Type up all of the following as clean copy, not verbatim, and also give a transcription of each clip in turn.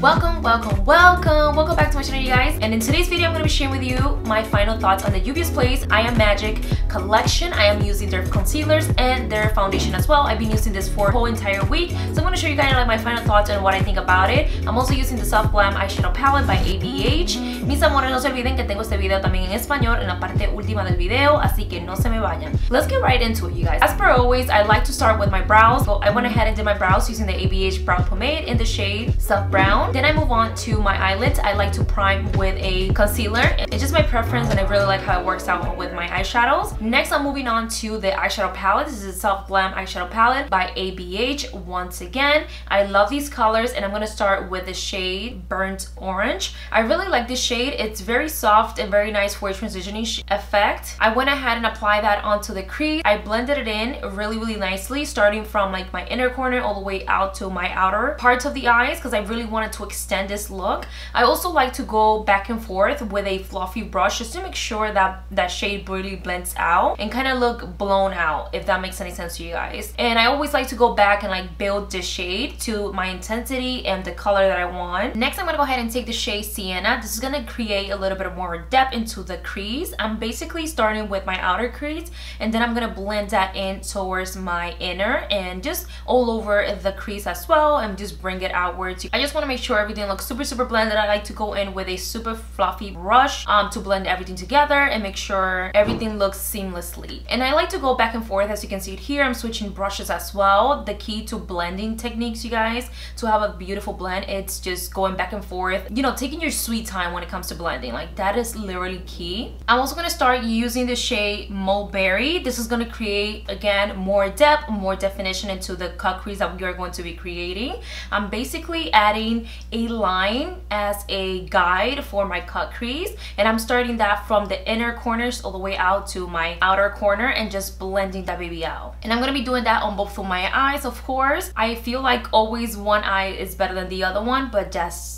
Welcome back to my channel, you guys. And in today's video, I'm going to be sharing with you my final thoughts on the Juvia's Place I Am Magic Collection. I am using their concealers and their foundation as well. I've been using this for a whole entire week, so I'm going to show you guys like my final thoughts and what I think about it. I'm also using the Soft Glam Eyeshadow Palette by ABH. Mis amores, no se olviden que tengo este video también en español en la parte última del video, así que no se me vayan. Let's get right into it, you guys. As per always, I like to start with my brows. So I went ahead and did my brows using the ABH Brow Pomade in the shade Soft Brown. Then I move on to my eyelids. I like to prime with a concealer. It's just my preference and I really like how it works out with my eyeshadows. Next, I'm moving on to the eyeshadow palette. This is the Soft Glam Eyeshadow Palette by ABH once again. I love these colors and I'm going to start with the shade Burnt Orange. I really like this shade. It's very soft and very nice for a transitioning effect. I went ahead and applied that onto the crease. I blended it in really nicely, starting from like my inner corner all the way out to my outer parts of the eyes, because I really wanted to extend this look. I also like to go back and forth with a fluffy brush just to make sure that that shade really blends out and kind of look blown out, if that makes any sense to you guys. And I always like to go back and like build this shade to my intensity and the color that I want. Next, I'm gonna go ahead and take the shade Sienna. This is gonna create a little bit more depth into the crease. I'm basically starting with my outer crease and then I'm gonna blend that in towards my inner and just all over the crease as well, and just bring it outwards. I just want to make sure everything looks super blended. I like to go in with a super fluffy brush to blend everything together and make sure everything looks seamlessly. And I like to go back and forth, as you can see here. I'm switching brushes as well. The key to blending techniques, you guys, to have a beautiful blend, it's just going back and forth, you know, taking your sweet time when it comes to blending. Like, that is literally key. I'm also going to start using the shade Mulberry. This is going to create again more depth, more definition into the cut crease that we are going to be creating. I'm basically adding a line as a guide for my cut crease, and I'm starting that from the inner corners all the way out to my outer corner and just blending that baby out. And I'm gonna be doing that on both of my eyes, of course. I feel like always one eye is better than the other one, but that's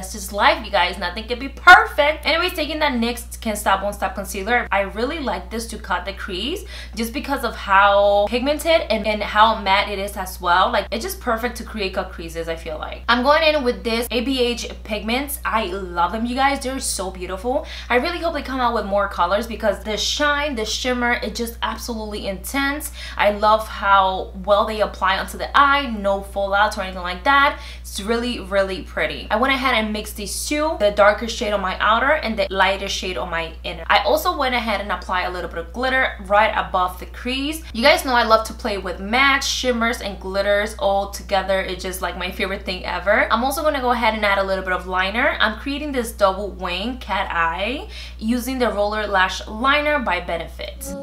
just life, you guys. Nothing can be perfect. Anyways, taking that NYX Can't Stop Won't Stop concealer, I really like this to cut the crease just because of how pigmented and how matte it is as well. Like, it's just perfect to create cut creases, I feel like. I'm going in with this ABH pigments. I love them, you guys. They're so beautiful. I really hope they come out with more colors because the shine, the shimmer, it's just absolutely intense. I love how well they apply onto the eye. No fallouts or anything like that. It's really pretty. I went ahead and mixed these two, the darker shade on my outer and the lighter shade on my inner. I also went ahead and applied a little bit of glitter right above the crease. You guys know I love to play with matte shimmers and glitters all together. It's just like my favorite thing ever. I'm also going to go ahead and add a little bit of liner. I'm creating this double wing cat eye using the Roller Lash Liner by Benefit.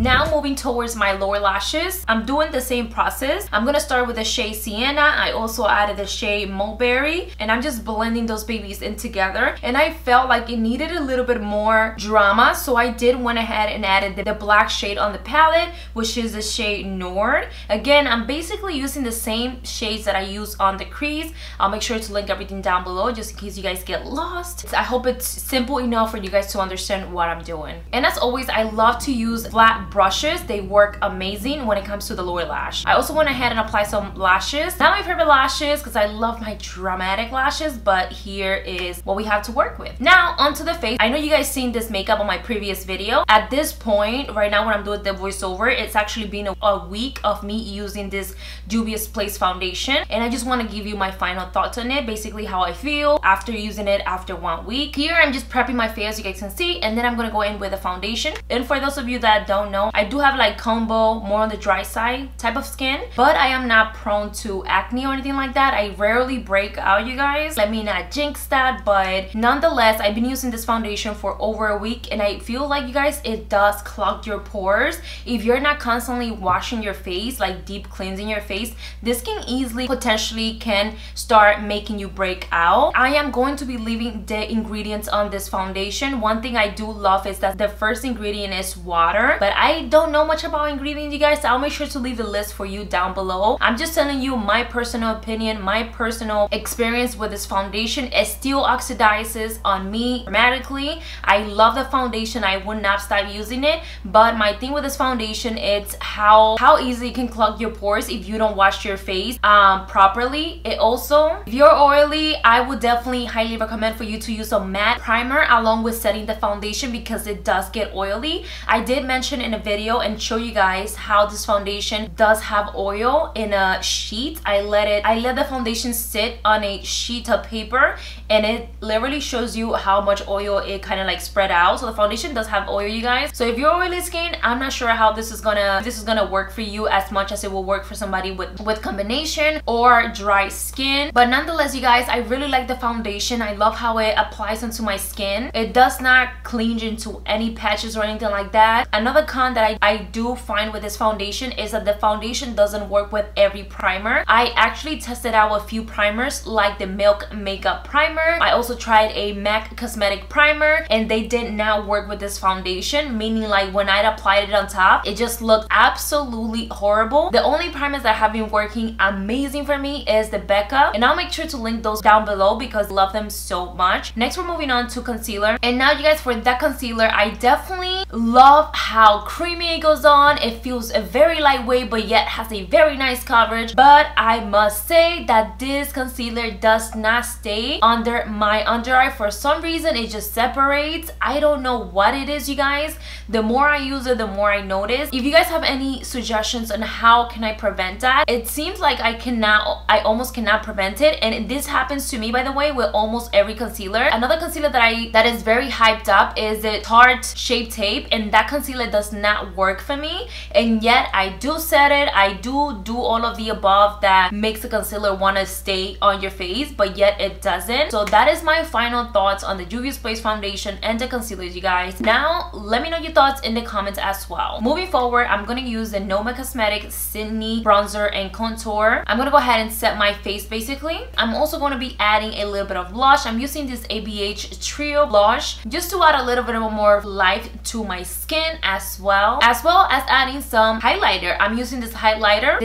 Now moving towards my lower lashes, I'm doing the same process. I'm gonna start with the shade Sienna. I also added the shade Mulberry, and I'm just blending those babies in together. And I felt like it needed a little bit more drama, so I did went ahead and added the black shade on the palette, which is the shade Nord. Again, I'm basically using the same shades that I use on the crease. I'll make sure to link everything down below just in case you guys get lost. I hope it's simple enough for you guys to understand what I'm doing. And as always, I love to use flat brushes. They work amazing when it comes to the lower lash. I also went ahead and applied some lashes. Not my favorite lashes because I love my dramatic lashes, but here is what we have to work with. Now onto the face. I know you guys seen this makeup on my previous video. At this point right now, when I'm doing the voiceover, it's actually been a week of me using this Juvia's Place foundation, and I just want to give you my final thoughts on it, basically how I feel after using it after 1 week. Here I'm just prepping my face, you guys can see, and then I'm gonna go in with a foundation. And for those of you that don't know, I do have like combo, more on the dry side type of skin, but I am not prone to acne or anything like that. I rarely break out, you guys. Let me not jinx that, but nonetheless, I've been using this foundation for over a week, and I feel like, you guys, it does clog your pores. If you're not constantly washing your face, like deep cleansing your face, this can easily potentially can start making you break out. I am going to be leaving the ingredients on this foundation. One thing I do love is that the first ingredient is water, but I don't know much about ingredients, you guys. I'll make sure to leave a list for you down below. I'm just telling you my personal opinion, my personal experience with this foundation. It still oxidizes on me dramatically. I love the foundation. I would not stop using it, but my thing with this foundation, it's how easy it can clog your pores if you don't wash your face properly. It also, if you're oily, I would definitely highly recommend for you to use a matte primer along with setting the foundation, because it does get oily. I did mention in a video and show you guys how this foundation does have oil in a sheet. I let the foundation sit on a sheet of paper, and it literally shows you how much oil it kind of like spread out. So the foundation does have oil, you guys. So if you're oily skin, I'm not sure how this is gonna work for you as much as it will work for somebody with combination or dry skin. But nonetheless, you guys, I really like the foundation. I love how it applies onto my skin. It does not cling into any patches or anything like that. Another con that I do find with this foundation is that the foundation doesn't work with every primer. I actually tested out a few primers, like the Milk Makeup primer. I also tried a MAC cosmetic primer, and they did not work with this foundation, meaning like when I applied it on top, it just looked absolutely horrible. The only primers that have been working amazing for me is the Becca, and I'll make sure to link those down below because I love them so much. Next, we're moving on to concealer, and now you guys, for that concealer, I definitely love how creamy it goes on. It feels very lightweight but yet has a very nice coverage. But I must say that this concealer does not stay under my under eye. For some reason, it just separates. I don't know what it is, you guys. The more I use it, the more I notice. If you guys have any suggestions on how can I prevent that, it seems like I almost cannot prevent it. And this happens to me, by the way, with almost every concealer. Another concealer that is very hyped up is the Tarte Shape Tape, and that concealer does not work for me, and yet I do set it. I do all of the above that makes the concealer want to stay on your face, but yet it doesn't. So that is my final thoughts on the Juvia's Place foundation and the concealers, you guys. Now let me know your thoughts in the comments as well. Moving forward, I'm gonna use the NYX Cosmetics Sydney Bronzer and Contour. I'm gonna go ahead and set my face basically. I'm also gonna be adding a little bit of blush. I'm using this ABH Trio blush just to add a little bit more life to my skin, as well as adding some highlighter. I'm using this highlighter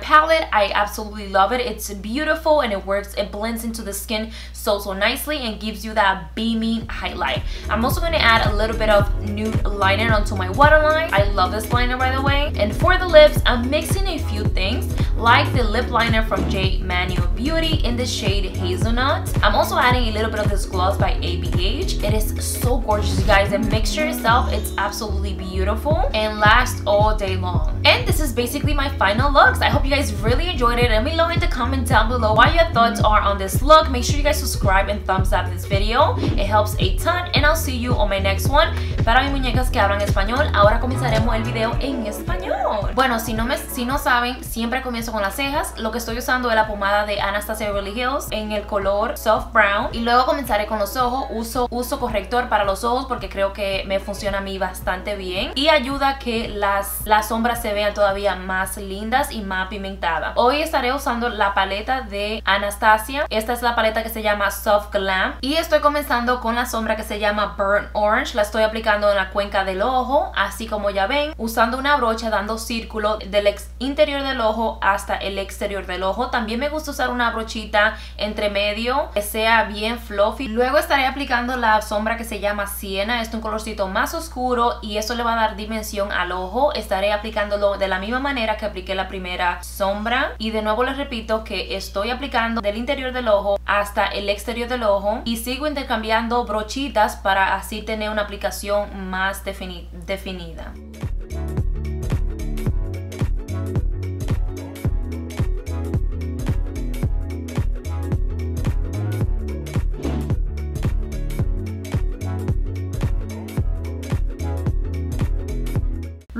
palette. I absolutely love it. It's beautiful, and it blends into the skin so nicely and gives you that beamy highlight. I'm also going to add a little bit of nude liner onto my waterline. I love this liner, by the way. And for the lips, I'm mixing a few things like the lip liner from J Manuel Beauty in the shade Hazelnut. I'm also adding a little bit of this gloss by ABH. It is so gorgeous, you guys. The mixture itself, it's absolutely beautiful and lasts all day long. And this is basically my final looks. I hope you guys really enjoyed it. Let me know in the comment down below what your thoughts are on this look. Make sure you guys subscribe and thumbs up this video. It helps a ton, and I'll see you on my next one. Para mis muñecas que hablan español, ahora comenzaremos el video en español. Bueno, si no saben, siempre comienzo con las cejas. Lo que estoy usando es la pomada de Anastasia Beverly Hills en el color Soft Brown, y luego comenzaré con los ojos. Uso corrector para los ojos porque creo que me funciona a mí bastante bien y ayuda a que las sombras se vean todavía más lindas y más pigmentadas. Hoy estaré usando la paleta de Anastasia. Esta es la paleta que se llama Soft Glam, y estoy comenzando con la sombra que se llama Burnt Orange. La estoy aplicando en la cuenca del ojo, así como ya ven, usando una brocha, dando círculo del interior del ojo hasta el exterior del ojo. También me gusta usar una brochita entre medio que sea bien fluffy. Luego estaré aplicando la sombra que se llama Sienna. Es un colorcito más oscuro y eso le va a dar dimensión al ojo. Estaré aplicándolo de la misma manera que apliqué la primera sombra, y de nuevo les repito que estoy aplicando del interior del ojo hasta el exterior del ojo, y sigo intercambiando brochitas para así tener una aplicación más definida.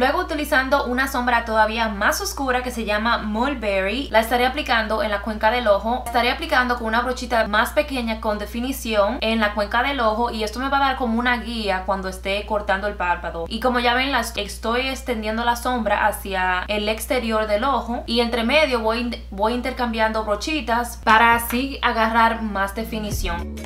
Luego, utilizando una sombra todavía más oscura que se llama Mulberry, la estaré aplicando en la cuenca del ojo. Estaré aplicando con una brochita más pequeña con definición en la cuenca del ojo, y esto me va a dar como una guía cuando esté cortando el párpado. Y como ya ven, estoy extendiendo la sombra hacia el exterior del ojo, y entre medio voy intercambiando brochitas para así agarrar más definición.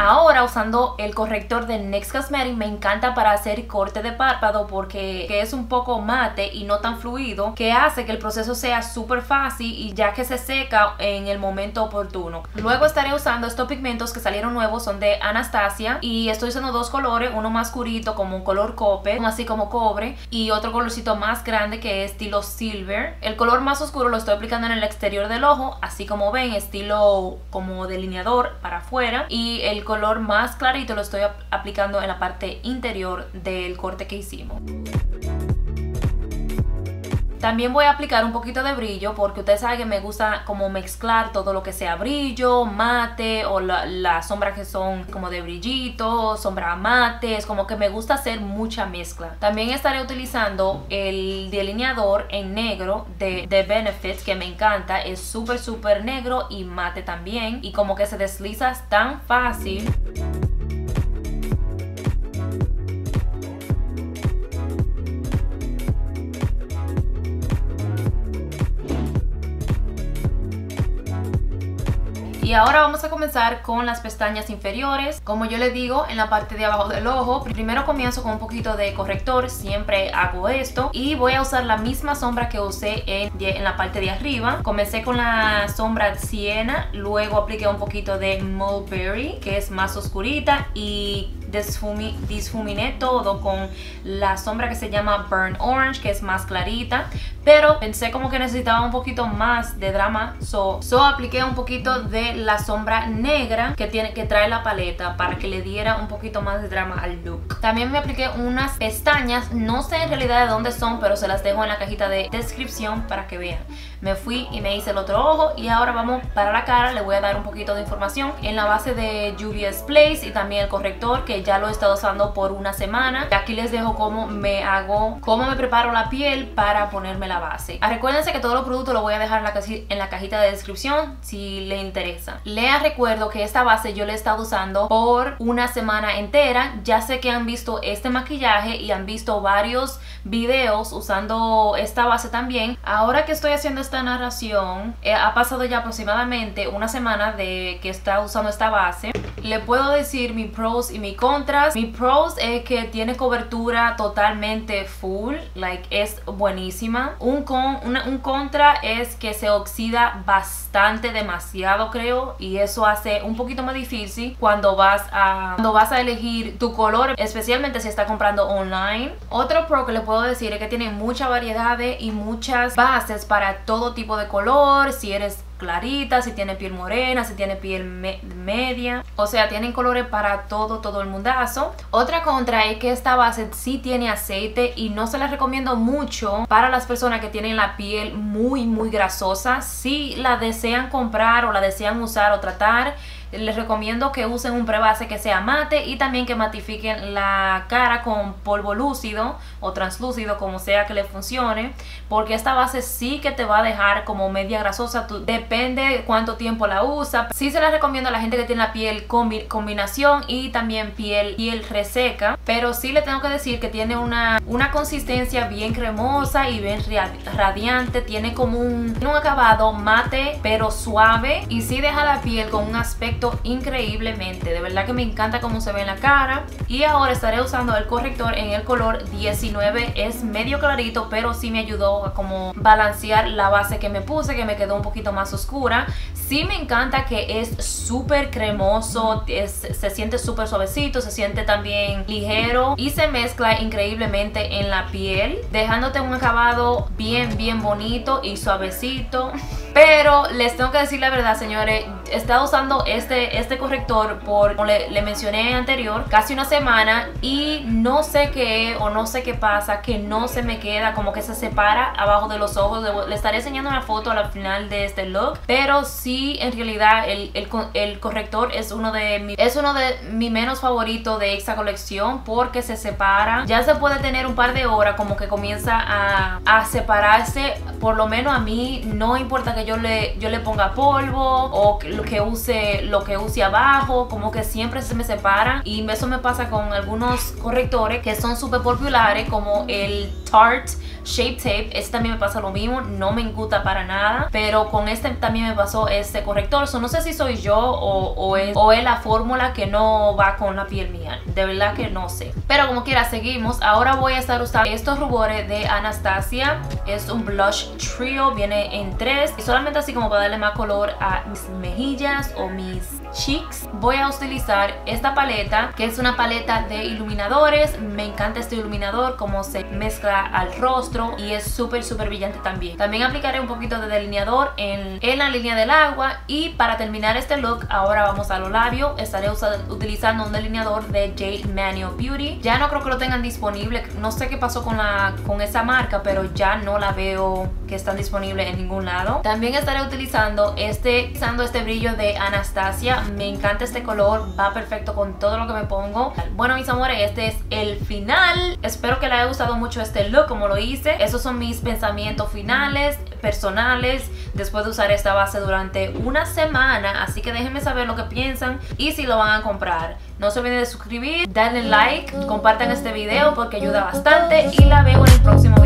Ahora, usando el corrector de NYX Cosmetics, me encanta para hacer corte de párpado porque es un poco mate y no tan fluido, que hace que el proceso sea súper fácil y ya que se seca en el momento oportuno. Luego estaré usando estos pigmentos que salieron nuevos, son de Anastasia, y estoy usando dos colores, uno más oscurito como un color copper, así como cobre, y otro colorcito más grande que es estilo silver. El color más oscuro lo estoy aplicando en el exterior del ojo, así como ven, estilo como delineador para afuera, y el color más clarito lo estoy aplicando en la parte interior del corte que hicimos. También voy a aplicar un poquito de brillo porque ustedes saben que me gusta como mezclar todo lo que sea brillo, mate o las sombras que son como de brillito, sombra mate. Es como que me gusta hacer mucha mezcla. También estaré utilizando el delineador en negro de Benefit, que me encanta. Es súper súper negro y mate también, y como que se desliza tan fácil. Y ahora vamos a comenzar con las pestañas inferiores. Como yo les digo, en la parte de abajo del ojo, primero comienzo con un poquito de corrector, siempre hago esto, y voy a usar la misma sombra que usé en la parte de arriba. Comencé con la sombra Sienna, luego apliqué un poquito de Mulberry, que es más oscurita, y difuminé todo con la sombra que se llama Burn Orange, que es más clarita, pero pensé como que necesitaba un poquito más de drama, so apliqué un poquito de la sombra negra que trae la paleta para que le diera un poquito más de drama al look. También me apliqué unas pestañas, no sé en realidad de dónde son, pero se las dejo en la cajita de descripción para que vean. Me fui y me hice el otro ojo, y ahora vamos para la cara. Le voy a dar un poquito de información en la base de Juvia's Place y también el corrector, que ya lo he estado usando por una semana. Aquí les dejo cómo me preparo la piel para ponerme la base. Recuérdense que todos los productos los voy a dejar en la cajita de descripción si les interesa. Les recuerdo que esta base yo la he estado usando por una semana entera. Ya sé que han visto este maquillaje y han visto varios videos usando esta base también. Ahora que estoy haciendo esta narración, ha pasado ya aproximadamente una semana de que está usando esta base. Le puedo decir mis pros y mis contras. Mi pros es que tiene cobertura totalmente full, es buenísima. Un contra es que se oxida bastante, demasiado creo, y eso hace un poquito más difícil cuando vas a elegir tu color, especialmente si estás comprando online. Otro pro que le puedo decir es que tiene mucha variedad y muchas bases para todo tipo de color. Si eres clarita, si tiene piel morena, si tiene piel media, o sea, tienen colores para todo el mundazo. Otra contra es que esta base sí tiene aceite, y no se la recomiendo mucho para las personas que tienen la piel muy grasosa. Si la desean comprar o la desean usar o tratar, les recomiendo que usen un prebase que sea mate, y también que matifiquen la cara con polvo lúcido o translúcido, como sea que le funcione, porque esta base sí que te va a dejar como media grasosa. Depende cuánto tiempo la usa. Sí se la recomiendo a la gente que tiene la piel combinación y también piel reseca, pero sí le tengo que decir que tiene una consistencia bien cremosa y bien radiante. Tiene como un acabado mate pero suave, y sí deja la piel con un aspecto increíblemente. De verdad que me encanta cómo se ve en la cara. Y ahora estaré usando el corrector en el color 19. Es medio clarito, pero sí me ayudó a como balancear la base que me puse, que me quedó un poquito más oscura. Sí me encanta que es súper cremoso, se siente súper suavecito, se siente también ligero y se mezcla increíblemente en la piel, dejándote un acabado bien bonito y suavecito. Pero les tengo que decir la verdad, señores, he estado usando este corrector por, como le mencioné anterior, casi una semana, y no sé qué o no sé qué pasa, que no se me queda, como que se separa abajo de los ojos. Le estaré enseñando una foto al final de este look, pero sí, en realidad el corrector es uno de mis menos favoritos de esta colección porque se separa. Ya se puede tener un par de horas como que comienza a separarse, por lo menos a mí. No importa que yo le ponga polvo o lo que use abajo, como que siempre se me separa, y eso me pasa con algunos correctores que son súper populares como el Tarte Shape Tape. Este también me pasa lo mismo, no me gusta para nada, pero con este también me pasó este corrector. So, no sé si soy yo o es la fórmula que no va con la piel mía, de verdad que no sé, pero como quiera seguimos. Ahora voy a estar usando estos rubores de Anastasia. Es un blush trio, viene en 3 y solamente así como para darle más color a mis mejillas o mis cheeks. Voy a utilizar esta paleta, que es una paleta de iluminadores. Me encanta este iluminador, como se mezcla al rostro, y es súper brillante también. También aplicaré un poquito de delineador en la línea del agua. Y para terminar este look, ahora vamos a los labios. Estaré utilizando un delineador de J Manuel Beauty. Ya no creo que lo tengan disponible, no sé qué pasó con esa marca, pero ya no la veo que están disponibles en ningún lado. También estaré utilizando este brillo de Anastasia. Me encanta este color, va perfecto con todo lo que me pongo. Bueno, mis amores, este es el final. Espero que les haya gustado mucho este look como lo hice. Esos son mis pensamientos finales, personales, después de usar esta base durante una semana. Así que déjenme saber lo que piensan y si lo van a comprar. No se olviden de suscribir, darle like, compartan este video porque ayuda bastante, y la veo en el próximo video.